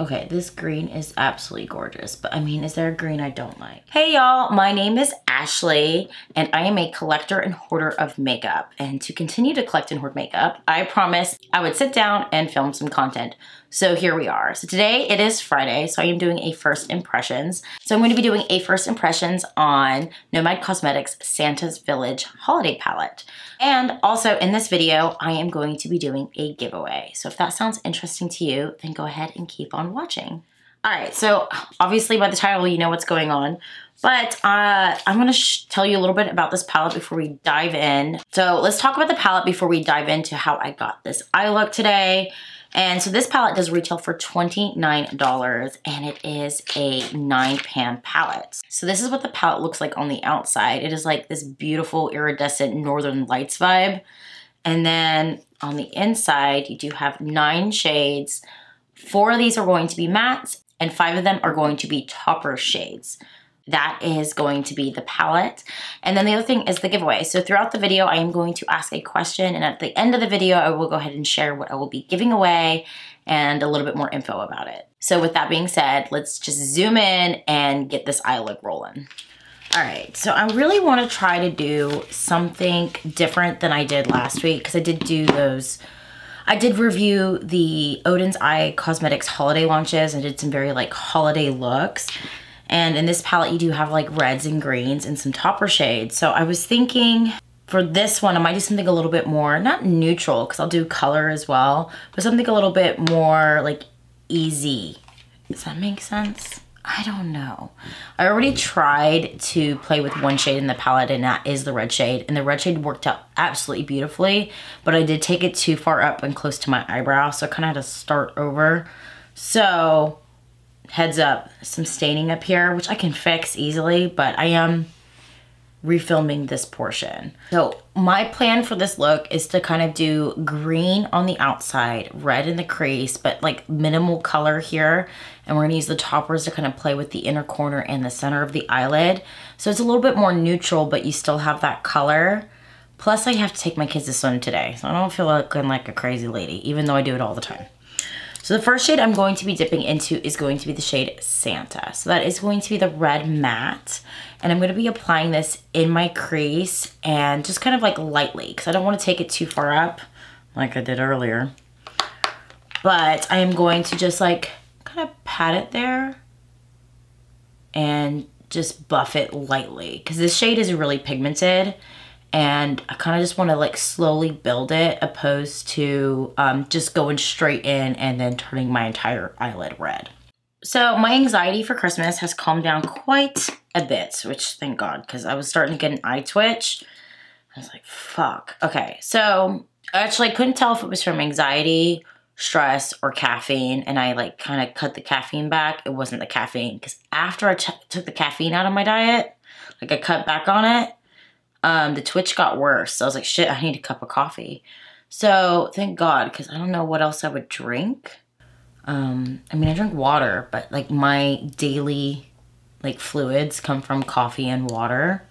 Okay, this green is absolutely gorgeous, but I mean, is there a green I don't like? Hey y'all, my name is Ashley, and I am a collector and hoarder of makeup. And to continue to collect and hoard makeup, I promised I would sit down and film some content. So here we are. So today it is Friday, so I am doing a first impressions. So I'm going to be doing a first impressions on Nomad Cosmetics Santa's Village Holiday Palette. And also in this video, I am going to be doing a giveaway. So if that sounds interesting to you, then go ahead and keep on watching. All right, so obviously by the title, you know what's going on, but I'm gonna tell you a little bit about this palette before we dive in. So let's talk about the palette before we dive into how I got this eye look today. And so this palette does retail for $29 and it is a 9-pan palette. So this is what the palette looks like on the outside. It is like this beautiful iridescent Northern Lights vibe. And then on the inside, you do have 9 shades. 4 of these are going to be mattes and 5 of them are going to be topper shades. That is going to be the palette. And then the other thing is the giveaway. So throughout the video, I am going to ask a question, and at the end of the video, I will go ahead and share what I will be giving away and a little bit more info about it. So with that being said, let's just zoom in and get this eye look rolling. All right, so I really wanna try to do something different than I did last week, because I did do those, I did review the Odin's Eye Cosmetics holiday launches. I did some very like holiday looks. And in this palette, you do have like reds and greens and some topper shades. So I was thinking for this one, I might do something a little bit more, not neutral, because I'll do color as well, but something a little bit more like easy. Does that make sense? I don't know. I already tried to play with one shade in the palette, and that is the red shade. And the red shade worked out absolutely beautifully, but I did take it too far up and close to my eyebrow, so I kind of had to start over. So heads up, some staining up here, which I can fix easily, but I am refilming this portion. So my plan for this look is to kind of do green on the outside, red in the crease, but like minimal color here. And we're gonna use the toppers to kind of play with the inner corner and the center of the eyelid. So it's a little bit more neutral, but you still have that color. Plus I have to take my kids to swim today, so I don't feel like I'm like a crazy lady, even though I do it all the time. So the first shade I'm going to be dipping into is going to be the shade Santa. So that is going to be the red matte. And I'm going to be applying this in my crease and just kind of like lightly, because I don't want to take it too far up like I did earlier. But I am going to just like kind of pat it there and just buff it lightly, because this shade is really pigmented. And I kind of just want to like slowly build it, opposed to just going straight in and then turning my entire eyelid red. So my anxiety for Christmas has calmed down quite a bit, which thank God, because I was starting to get an eye twitch. I was like, fuck. Okay, so I actually couldn't tell if it was from anxiety, stress, or caffeine, and I like kind of cut the caffeine back. It wasn't the caffeine, because after I took the caffeine out of my diet, like I cut back on it, the twitch got worse. So I was like, shit, I need a cup of coffee. So thank God, because I don't know what else I would drink. I mean, I drink water, but like my daily like fluids come from coffee and water.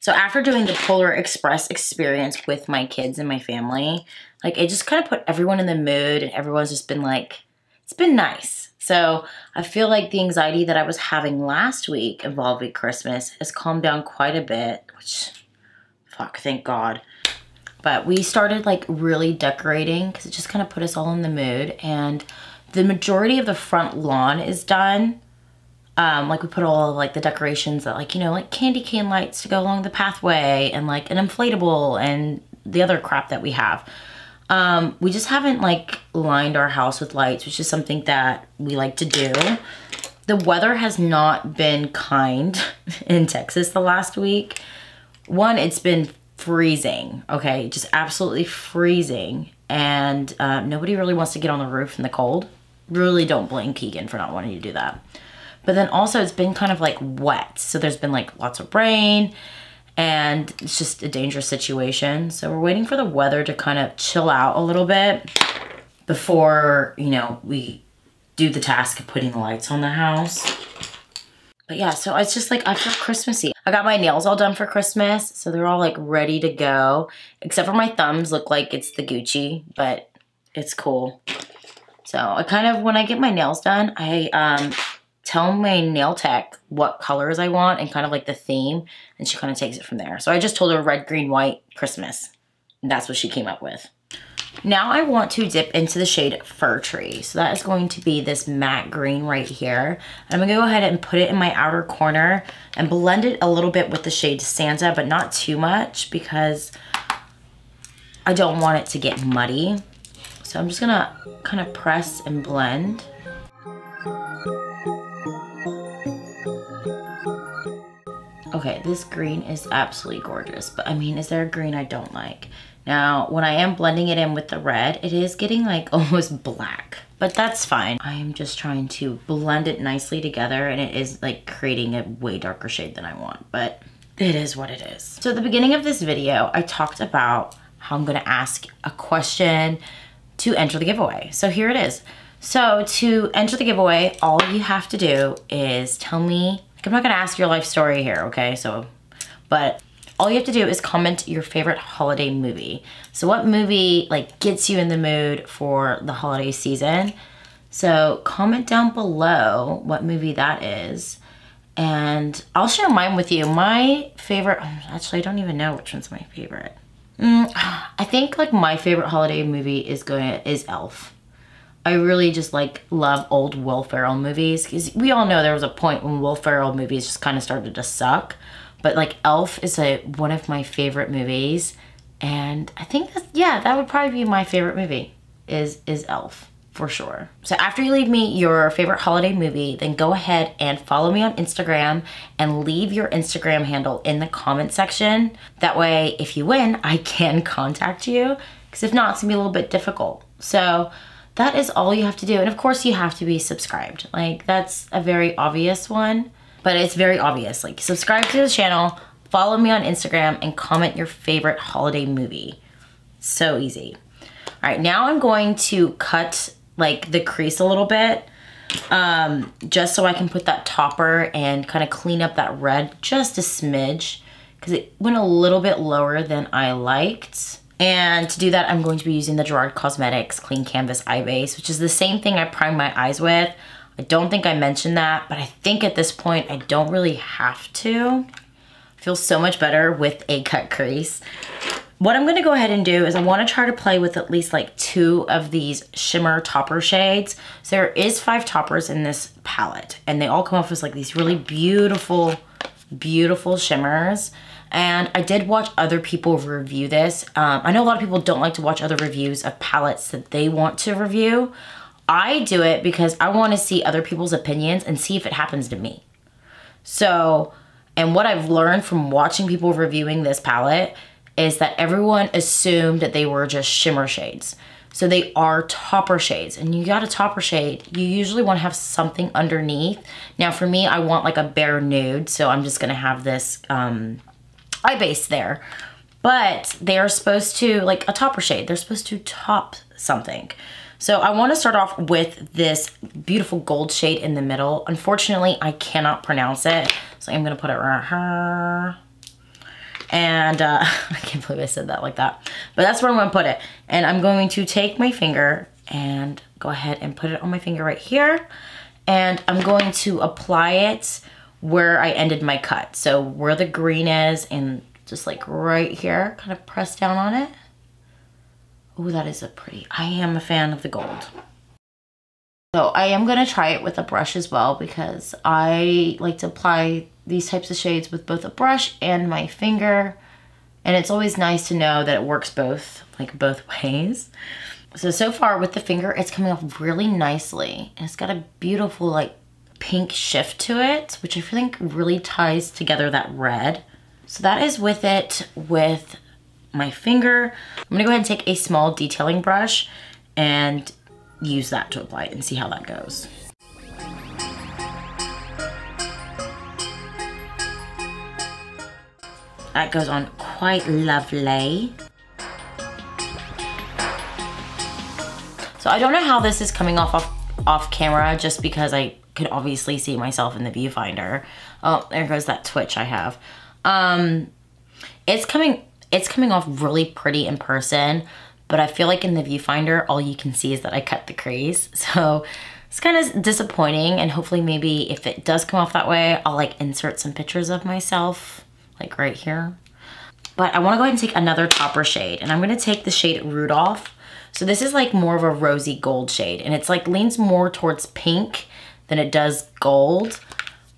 So after doing the Polar Express experience with my kids and my family, like it just kind of put everyone in the mood, and everyone's just been like, it's been nice. So I feel like the anxiety that I was having last week involving Christmas has calmed down quite a bit, which, fuck, thank God. But we started like really decorating, because it just kind of put us all in the mood. And the majority of the front lawn is done. Like we put all of, like the decorations that like, you know, like candy cane lights to go along the pathway and like an inflatable and the other crap that we have. We just haven't like lined our house with lights, which is something that we like to do. The weather has not been kind in Texas the last week. One, it's been freezing, okay? Just absolutely freezing. And nobody really wants to get on the roof in the cold. Really don't blame Keegan for not wanting to do that. But then also it's been kind of like wet. So there's been like lots of rain, and it's just a dangerous situation. So we're waiting for the weather to kind of chill out a little bit before, you know, we do the task of putting the lights on the house. But yeah, so it's just like, I feel Christmassy. I got my nails all done for Christmas, so they're all like ready to go. Except for my thumbs look like it's the Gucci, but it's cool. So I kind of, when I get my nails done, I tell my nail tech what colors I want and kind of like the theme, and she kind of takes it from there. So I just told her red, green, white, Christmas. And that's what she came up with. Now I want to dip into the shade Fir Tree. So that is going to be this matte green right here. And I'm gonna go ahead and put it in my outer corner and blend it a little bit with the shade Santa, but not too much because I don't want it to get muddy. So I'm just gonna kind of press and blend. Okay, this green is absolutely gorgeous, but I mean, is there a green I don't like? Now, when I am blending it in with the red, it is getting like almost black, but that's fine. I am just trying to blend it nicely together, and it is like creating a way darker shade than I want, but it is what it is. So at the beginning of this video, I talked about how I'm gonna ask a question to enter the giveaway. So here it is. So to enter the giveaway, all you have to do is tell me, I'm not gonna ask your life story here, okay? So, but all you have to do is comment your favorite holiday movie. So what movie like gets you in the mood for the holiday season? So comment down below what movie that is, and I'll share mine with you. My favorite, actually I don't even know which one's my favorite. I think like my favorite holiday movie is Elf. I really just like love old Will Ferrell movies, because we all know there was a point when Will Ferrell movies just kind of started to suck, but like Elf is one of my favorite movies, and I think that's, yeah, that would probably be my favorite movie is Elf for sure. So after you leave me your favorite holiday movie, then go ahead and follow me on Instagram and leave your Instagram handle in the comment section. That way, if you win, I can contact you, because if not, it's gonna be a little bit difficult. So that is all you have to do. And of course you have to be subscribed. Like that's a very obvious one, but it's very obvious. Like subscribe to the channel, follow me on Instagram, and comment your favorite holiday movie. So easy. All right, now I'm going to cut like the crease a little bit, just so I can put that topper and kind of clean up that red just a smidge, because it went a little bit lower than I liked. And to do that, I'm going to be using the Gerard Cosmetics Clean Canvas Eye Base, which is the same thing I prime my eyes with. I don't think I mentioned that, but I think at this point, I don't really have to. I feel so much better with a cut crease. What I'm gonna go ahead and do is I wanna try to play with at least like two of these shimmer topper shades. So there is 5 toppers in this palette, and they all come off as like these really beautiful, beautiful shimmers. And I did watch other people review this. I know a lot of people don't like to watch other reviews of palettes that they want to review. I do it because I want to see other people's opinions and see if it happens to me. So, and what I've learned from watching people reviewing this palette is that everyone assumed that they were just shimmer shades. So they are topper shades, and you got a topper shade, you usually want to have something underneath. Now for me, I want like a bare nude, so I'm just gonna have this, eye base there, but they are supposed to, like a topper shade, they're supposed to top something. So I want to start off with this beautiful gold shade in the middle. Unfortunately, I cannot pronounce it, so I'm gonna put it right here. And I can't believe I said that like that, but that's where I'm gonna put it. And I'm going to take my finger and go ahead and put it on my finger right here, and I'm going to apply it where I ended my cut. So where the green is, and just like right here, kind of press down on it. Oh, that is a pretty, I am a fan of the gold. So I am gonna try it with a brush as well, because I like to apply these types of shades with both a brush and my finger. And it's always nice to know that it works both, like both ways. So far with the finger, it's coming off really nicely. And it's got a beautiful like pink shift to it, which I think really ties together that red. So that is with it with my finger. I'm gonna go ahead and take a small detailing brush and use that to apply it and see how that goes. That goes on quite lovely. So I don't know how this is coming off camera, just because I could obviously see myself in the viewfinder. Oh, there goes that twitch I have. It's coming off really pretty in person, but I feel like in the viewfinder, all you can see is that I cut the crease. So it's kind of disappointing, and hopefully maybe if it does come off that way, I'll like insert some pictures of myself, like right here. But I wanna go ahead and take another topper shade, and I'm gonna take the shade Rudolph. So this is like more of a rosy gold shade, and it's like leans more towards pink than it does gold.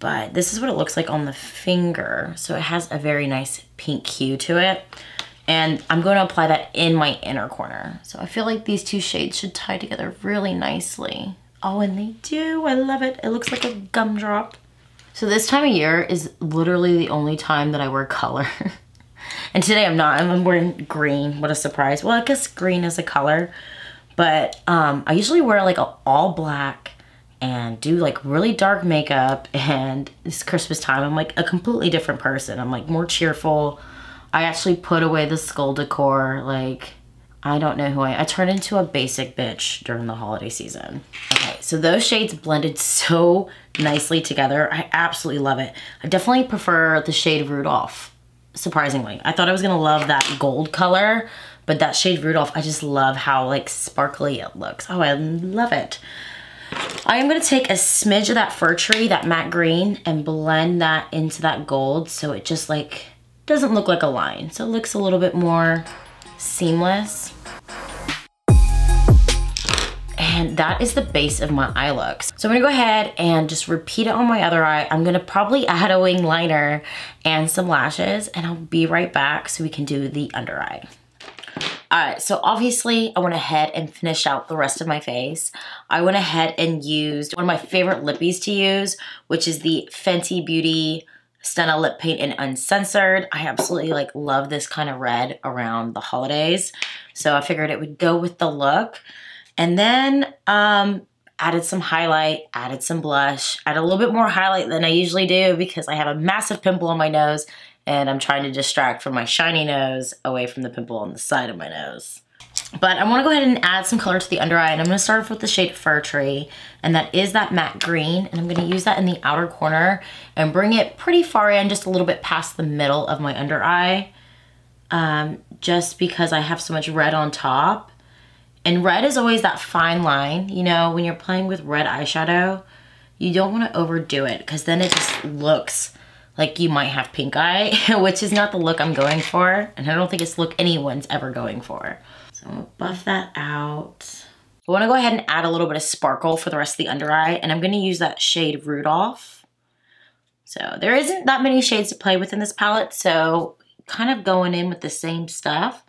But this is what it looks like on the finger. So it has a very nice pink hue to it. And I'm going to apply that in my inner corner. So I feel like these two shades should tie together really nicely. Oh, and they do. I love it. It looks like a gumdrop. So this time of year is literally the only time that I wear color. And today I'm not. I'm wearing green. What a surprise. Well, I guess green is a color. But I usually wear like an all black and do like really dark makeup, and this Christmas time I'm like a completely different person. I'm like more cheerful. I actually put away the skull decor. Like, I don't know who I turned into a basic bitch during the holiday season. Okay, so those shades blended so nicely together. I absolutely love it. I definitely prefer the shade Rudolph, surprisingly. I thought I was gonna love that gold color, but that shade Rudolph, I just love how like sparkly it looks. Oh, I love it. I am going to take a smidge of that fir tree, that matte green, and blend that into that gold so it just like doesn't look like a line. So it looks a little bit more seamless. And that is the base of my eye look. So I'm going to go ahead and just repeat it on my other eye. I'm going to probably add a wing liner and some lashes, and I'll be right back so we can do the under eye. All right, so obviously I went ahead and finished out the rest of my face. I went ahead and used one of my favorite lippies to use, which is the Fenty Beauty Stunna Lip Paint in Uncensored. I absolutely like love this kind of red around the holidays. So I figured it would go with the look. And then added some highlight, added some blush, added a little bit more highlight than I usually do because I have a massive pimple on my nose, and I'm trying to distract from my shiny nose away from the pimple on the side of my nose. But I wanna go ahead and add some color to the under eye, and I'm gonna start off with the shade Fir Tree, and that is that matte green, and I'm gonna use that in the outer corner and bring it pretty far in, just a little bit past the middle of my under eye, just because I have so much red on top. And red is always that fine line, you know, when you're playing with red eyeshadow, you don't wanna overdo it, because then it just looks like you might have pink eye, which is not the look I'm going for. And I don't think it's the look anyone's ever going for. So I'm gonna buff that out. I wanna go ahead and add a little bit of sparkle for the rest of the under eye, and I'm gonna use that shade Rudolph. So there isn't that many shades to play with in this palette, so kind of going in with the same stuff,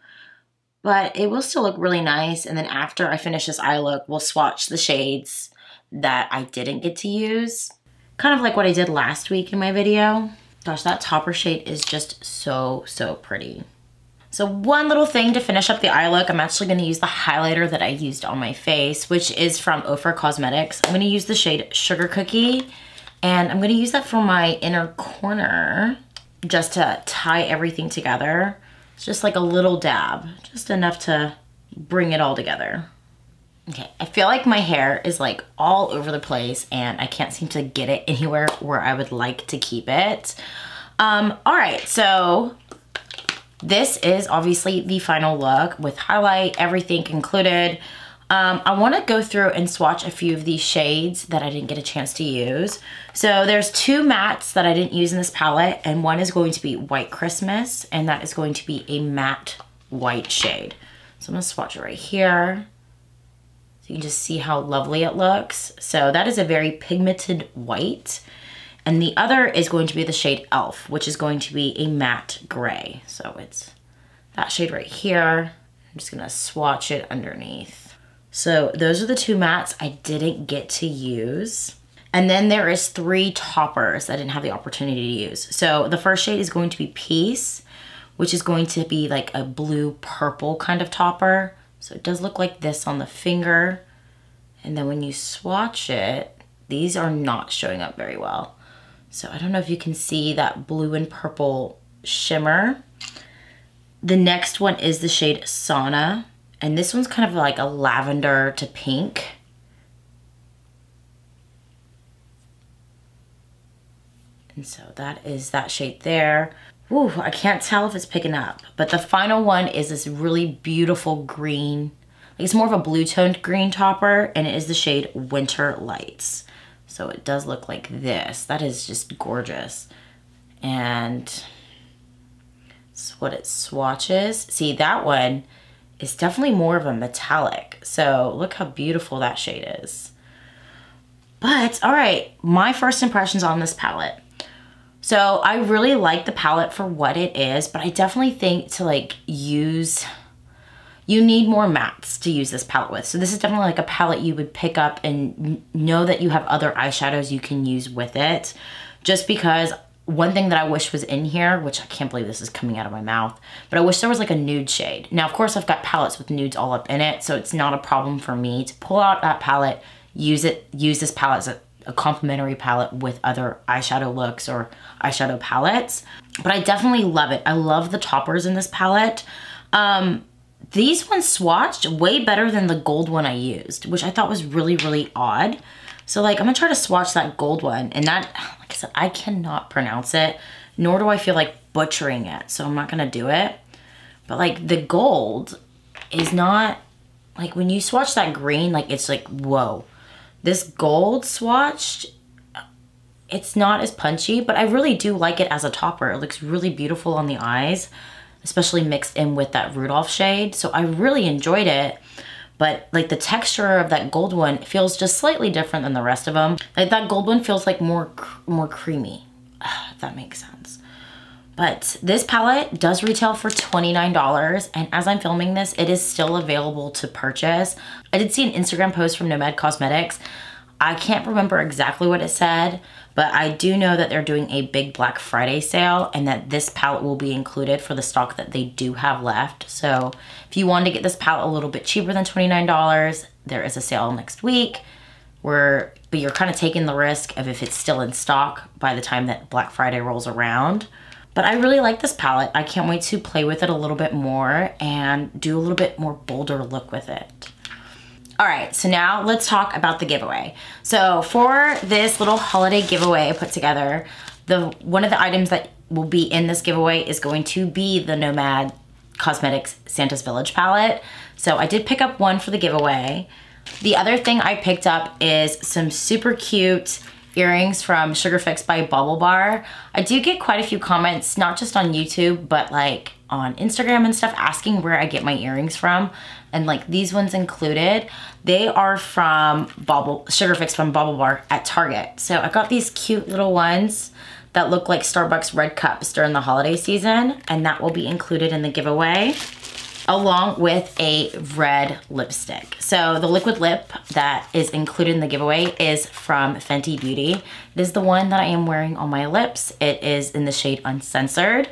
but it will still look really nice. And then after I finish this eye look, we'll swatch the shades that I didn't get to use. Kind of like what I did last week in my video. Gosh, that topper shade is just so, so pretty. So one little thing to finish up the eye look, I'm actually gonna use the highlighter that I used on my face, which is from Ofra Cosmetics. I'm gonna use the shade Sugar Cookie, and I'm gonna use that for my inner corner just to tie everything together. It's just like a little dab, just enough to bring it all together. Okay, I feel like my hair is like all over the place and I can't seem to get it anywhere where I would like to keep it. All right, so this is obviously the final look with highlight, everything included. I wanna go through and swatch a few of these shades that I didn't get a chance to use. So there's two mattes that I didn't use in this palette, and one is going to be White Christmas, and that is going to be a matte white shade. So I'm gonna swatch it right here. You can just see how lovely it looks. So that is a very pigmented white. And the other is going to be the shade Elf, which is going to be a matte gray. So it's that shade right here. I'm just gonna swatch it underneath. So those are the two mattes I didn't get to use. And then there is three toppers that I didn't have the opportunity to use. So the first shade is going to be Peace, which is going to be like a blue purple kind of topper. So it does look like this on the finger. And then when you swatch it, these are not showing up very well. So I don't know if you can see that blue and purple shimmer. The next one is the shade Sauna. And this one's kind of like a lavender to pink. And so that is that shade there. Ooh, I can't tell if it's picking up. But the final one is this really beautiful green. It's more of a blue-toned green topper, and it is the shade Winter Lights. So it does look like this. That is just gorgeous. And it's what it swatches. See, that one is definitely more of a metallic. So look how beautiful that shade is. But, all right, my first impressions on this palette. So I really like the palette for what it is, but I definitely think to like use, you need more mattes to use this palette with. So this is definitely like a palette you would pick up and know that you have other eyeshadows you can use with it. Just because one thing that I wish was in here, which I can't believe this is coming out of my mouth, but I wish there was like a nude shade. Now, of course, I've got palettes with nudes all up in it, so it's not a problem for me to pull out that palette, use this palette as a complementary palette with other eyeshadow looks or eyeshadow palettes. But I definitely love it. I love the toppers in this palette. These ones swatched way better than the gold one I used, which I thought was really, really odd. So like, I'm gonna try to swatch that gold one, and that, like I said, I cannot pronounce it, nor do I feel like butchering it, so I'm not gonna do it. But like the gold is not, like when you swatch that green, like it's like, whoa. This gold swatched, it's not as punchy, but I really do like it as a topper. It looks really beautiful on the eyes, especially mixed in with that Rudolph shade. So I really enjoyed it, but like the texture of that gold one feels just slightly different than the rest of them. Like that gold one feels like more creamy, if that makes sense. But this palette does retail for $29, and as I'm filming this, it is still available to purchase. I did see an Instagram post from Nomad Cosmetics. I can't remember exactly what it said, but I do know that they're doing a big Black Friday sale and that this palette will be included for the stock that they do have left. So if you wanted to get this palette a little bit cheaper than $29, there is a sale next week. But you're kind of taking the risk of if it's still in stock by the time that Black Friday rolls around. But I really like this palette. I can't wait to play with it a little bit more and do a little bit more bolder look with it. All right, so now let's talk about the giveaway. So for this little holiday giveaway I put together, one of the items that will be in this giveaway is going to be the Nomad Cosmetics Santa's Village palette. So I did pick up one for the giveaway. The other thing I picked up is some super cute earrings from Sugarfix by Bubble Bar. I do get quite a few comments, not just on YouTube, but like on Instagram and stuff, asking where I get my earrings from, and like these ones included. They are from Sugarfix from Bubble Bar at Target. So I got these cute little ones that look like Starbucks red cups during the holiday season, and that will be included in the giveaway, along with a red lipstick. So the liquid lip that is included in the giveaway is from Fenty Beauty. It is the one that I am wearing on my lips. It is in the shade Uncensored.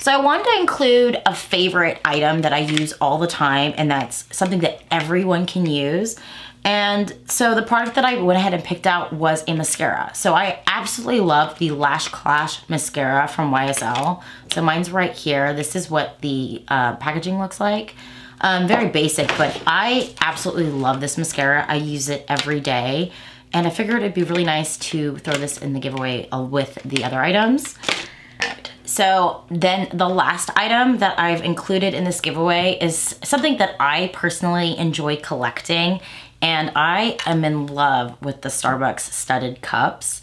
So I wanted to include a favorite item that I use all the time, and that's something that everyone can use. And so the product that I went ahead and picked out was a mascara. So I absolutely love the Lash Clash mascara from YSL. So mine's right here. This is what the packaging looks like. Very basic, but I absolutely love this mascara. I use it every day. And I figured it'd be really nice to throw this in the giveaway with the other items. So then the last item that I've included in this giveaway is something that I personally enjoy collecting. And I am in love with the Starbucks studded cups.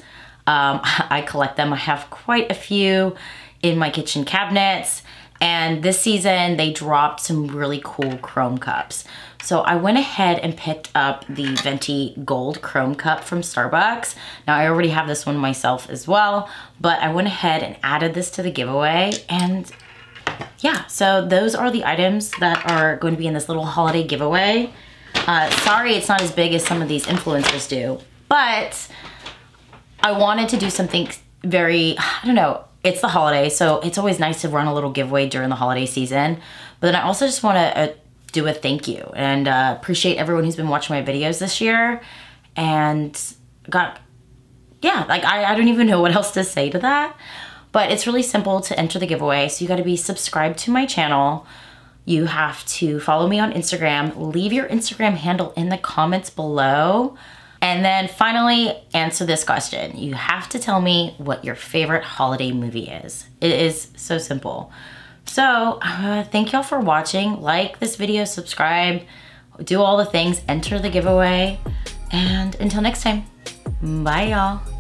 I collect them. I have quite a few in my kitchen cabinets. And this season they dropped some really cool chrome cups. So I went ahead and picked up the Venti Gold Chrome Cup from Starbucks. Now I already have this one myself as well, but I went ahead and added this to the giveaway. And yeah, so those are the items that are going to be in this little holiday giveaway. Sorry it's not as big as some of these influencers do, but I wanted to do something very, I don't know, it's the holiday, so it's always nice to run a little giveaway during the holiday season. But then I also just want to do a thank you and appreciate everyone who's been watching my videos this year. And yeah, like I don't even know what else to say to that. But it's really simple to enter the giveaway, so you got to be subscribed to my channel. You have to follow me on Instagram, leave your Instagram handle in the comments below, And then finally, answer this question. You have to tell me what your favorite holiday movie is. It is so simple. So thank y'all for watching. Like this video, subscribe, do all the things, enter the giveaway. And until next time, bye y'all.